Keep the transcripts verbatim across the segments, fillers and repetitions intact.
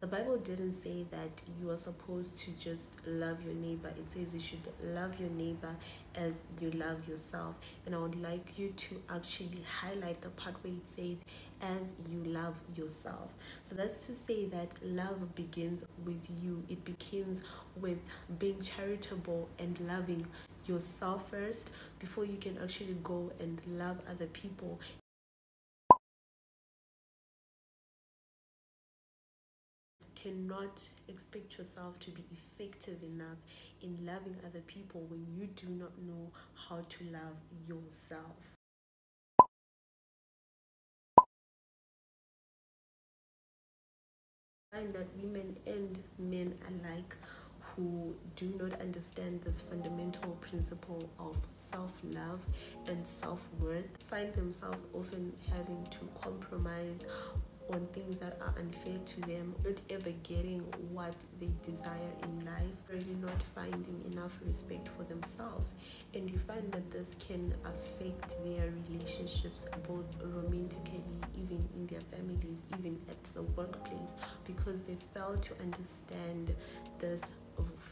The Bible didn't say that you are supposed to just love your neighbor. It says you should love your neighbor as you love yourself. And I would like you to actually highlight the part where it says, as you love yourself. So that's to say that love begins with you. It begins with being charitable and loving yourself first before you can actually go and love other people. Cannot expect yourself to be effective enough in loving other people when you do not know how to love yourself. I find that women and men alike who do not understand this fundamental principle of self-love and self-worth find themselves often having to compromise on things that are unfair to them, not ever getting what they desire in life, really not finding enough respect for themselves. And you find that this can affect their relationships, both romantically, even in their families, even at the workplace, because they fail to understand this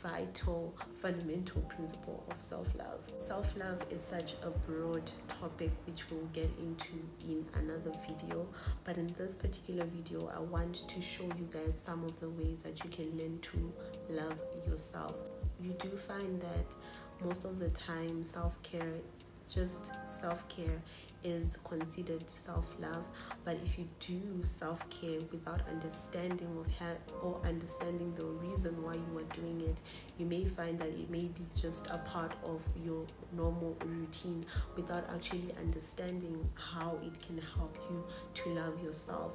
vital fundamental principle of self-love. Self-love is such a broad topic which we'll get into in another video, but in this particular video I want to show you guys some of the ways that you can learn to love yourself. You do find that most of the time self-care, just self-care, is considered self-love, but if you do self-care without understanding of how or understanding the reason why you are doing it, you may find that it may be just a part of your normal routine without actually understanding how it can help you to love yourself.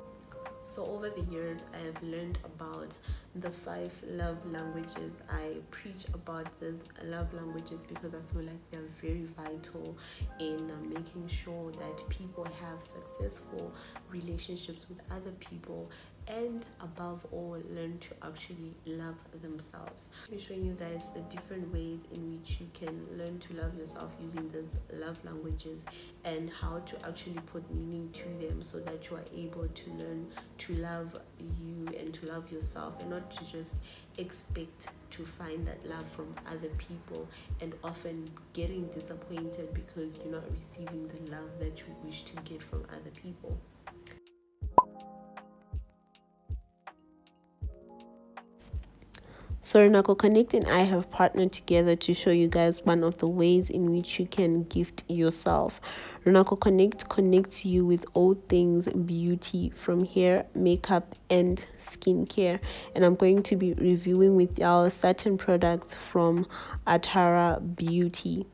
So over the years, I have learned about the five love languages. I preach about these love languages because I feel like they're very vital in making sure that people have successful relationships with other people, and above all, learn to actually love themselves. I'll be showing you guys the different ways in which you can learn to love yourself using these love languages and how to actually put meaning to them so that you are able to learn to love you and to love yourself, and not to just expect to find that love from other people and often getting disappointed because you're not receiving the love that you wish to get from other people. So Runako Connect and I have partnered together to show you guys one of the ways in which you can gift yourself. Runako Connect connects you with all things beauty, from hair, makeup and skincare. And I'm going to be reviewing with y'all certain products from Atara Beauty.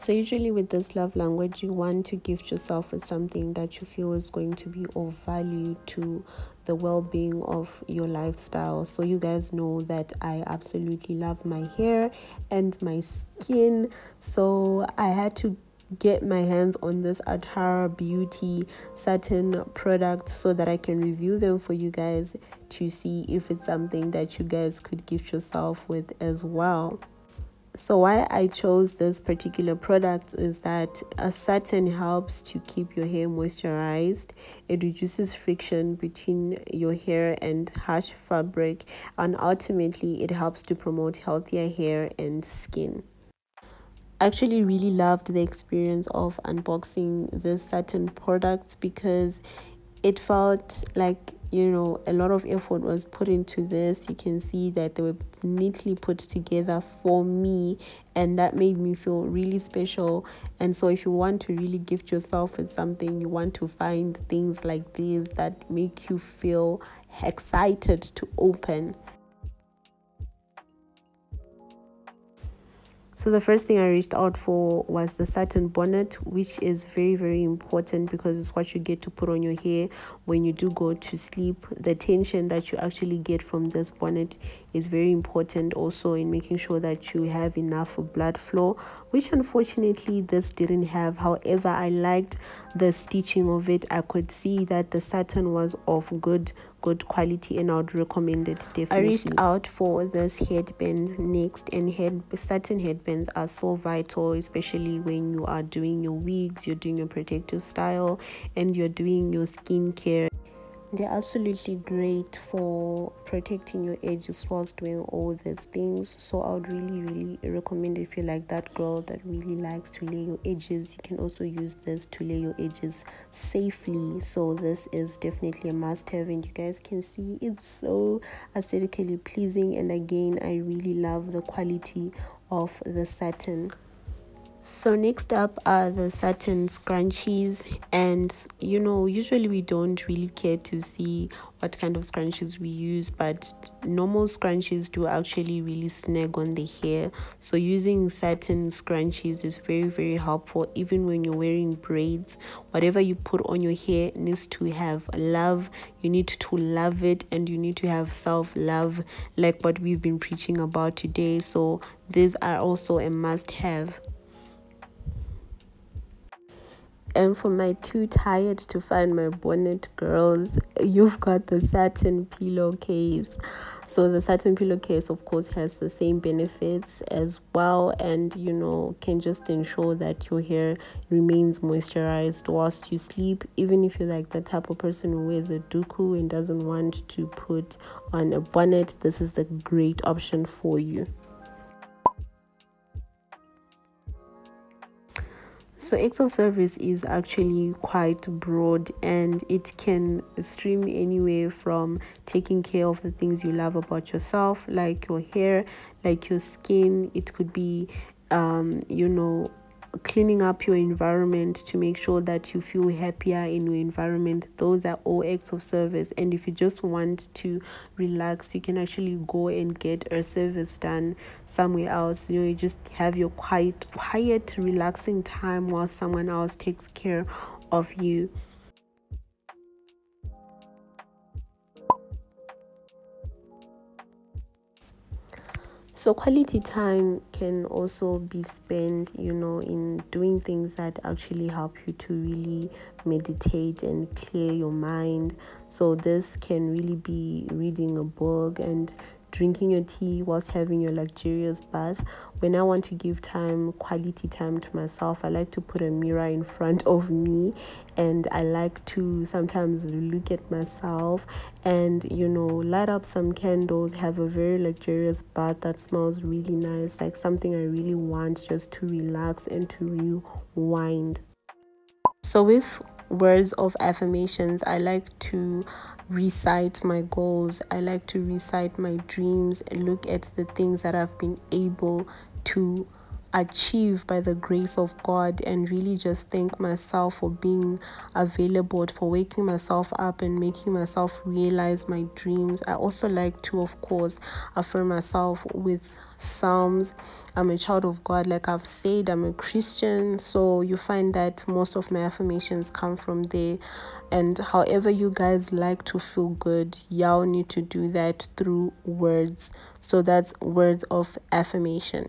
So usually with this love language, you want to gift yourself with something that you feel is going to be of value to the well-being of your lifestyle. So you guys know that I absolutely love my hair and my skin, so I had to get my hands on this Atara Beauty certain products so that I can review them for you guys to see if it's something that you guys could gift yourself with as well. So why I chose this particular product is that a satin helps to keep your hair moisturized. It reduces friction between your hair and harsh fabric, and ultimately it helps to promote healthier hair and skin. I actually really loved the experience of unboxing this satin product because it felt like, you know, a lot of effort was put into this. You can see that they were neatly put together for me, and that made me feel really special. And so if you want to really gift yourself with something, you want to find things like these that make you feel excited to open. So the first thing I reached out for was the satin bonnet, which is very, very important because it's what you get to put on your hair when you do go to sleep. The tension that you actually get from this bonnet is very important also in making sure that you have enough blood flow, which unfortunately this didn't have. However, I liked the stitching of it. I could see that the satin was of good good quality, and I would recommend it definitely. I reached out for this headband next, and head certain headbands are so vital, especially when you are doing your wigs, you're doing your protective style, and you're doing your skincare. They're absolutely great for protecting your edges whilst doing all these things. So I would really really recommend, if you like that girl that really likes to lay your edges, you can also use this to lay your edges safely. So this is definitely a must-have, and you guys can see it's so aesthetically pleasing. And again, I really love the quality of the satin. So next up are the satin scrunchies, and you know, usually we don't really care to see what kind of scrunchies we use, but normal scrunchies do actually really snag on the hair. So using satin scrunchies is very very helpful. Even when you're wearing braids, whatever you put on your hair needs to have love. You need to love it, and you need to have self-love, like what we've been preaching about today. So these are also a must-have. And for my too tired to find my bonnet girls, you've got the satin pillowcase. So the satin pillowcase of course has the same benefits as well, and you know, can just ensure that your hair remains moisturized whilst you sleep. Even if you're like the type of person who wears a duku and doesn't want to put on a bonnet, this is the great option for you. So acts of service is actually quite broad, and it can stream anywhere from taking care of the things you love about yourself, like your hair, like your skin. It could be um you know, cleaning up your environment to make sure that you feel happier in your environment. Those are all acts of service. And if you just want to relax, you can actually go and get a service done somewhere else. You know, you just have your quiet quiet relaxing time while someone else takes care of you. So quality time can also be spent, you know, in doing things that actually help you to really meditate and clear your mind. So this can really be reading a book and drinking your tea whilst having your luxurious bath. When I want to give time, quality time to myself, I like to put a mirror in front of me, and I like to sometimes look at myself and, you know, light up some candles, have a very luxurious bath that smells really nice, like something I really want, just to relax and to rewind. So with words of affirmations, I like to recite my goals, I like to recite my dreams, and look at the things that I've been able to achieve by the grace of God, and really just thank myself for being available, for waking myself up and making myself realize my dreams. I also like to, of course, affirm myself with Psalms. I'm a child of God, like I've said, I'm a Christian, so you find that most of my affirmations come from there. And however you guys like to feel good, y'all need to do that through words. So that's words of affirmation.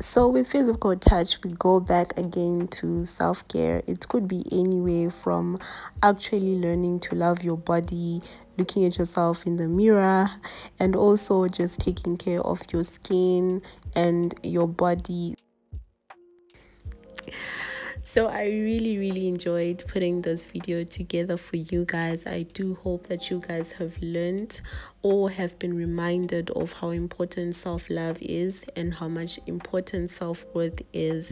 So with physical touch, we go back again to self-care. It could be anywhere from actually learning to love your body, looking at yourself in the mirror, and also just taking care of your skin and your body. So I really really enjoyed putting this video together for you guys. I do hope that you guys have learned or have been reminded of how important self-love is and how much important self-worth is.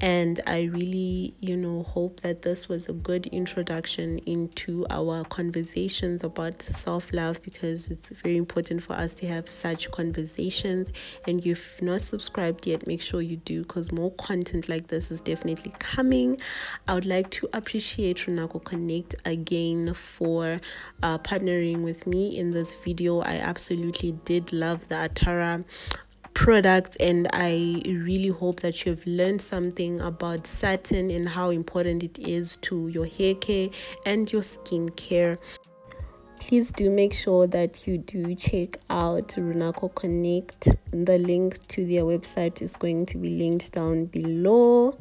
And I really, you know, hope that this was a good introduction into our conversations about self-love, because it's very important for us to have such conversations. And if you've not subscribed yet, make sure you do, because more content like this is definitely coming. I would like to appreciate Runako Connect again for uh, partnering with me in this video. I absolutely did love the Atara products, and I really hope that you've learned something about satin and how important it is to your hair care and your skin care. Please do make sure that you do check out Runako Connect. The link to their website is going to be linked down below.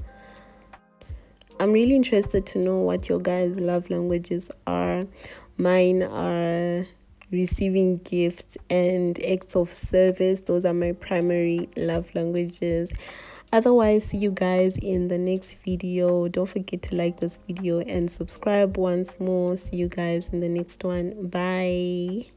I'm really interested to know what your guys' love languages are. Mine are receiving gifts and acts of service. Those are my primary love languages. Otherwise, see you guys in the next video. Don't forget to like this video and subscribe once more. See you guys in the next one. Bye.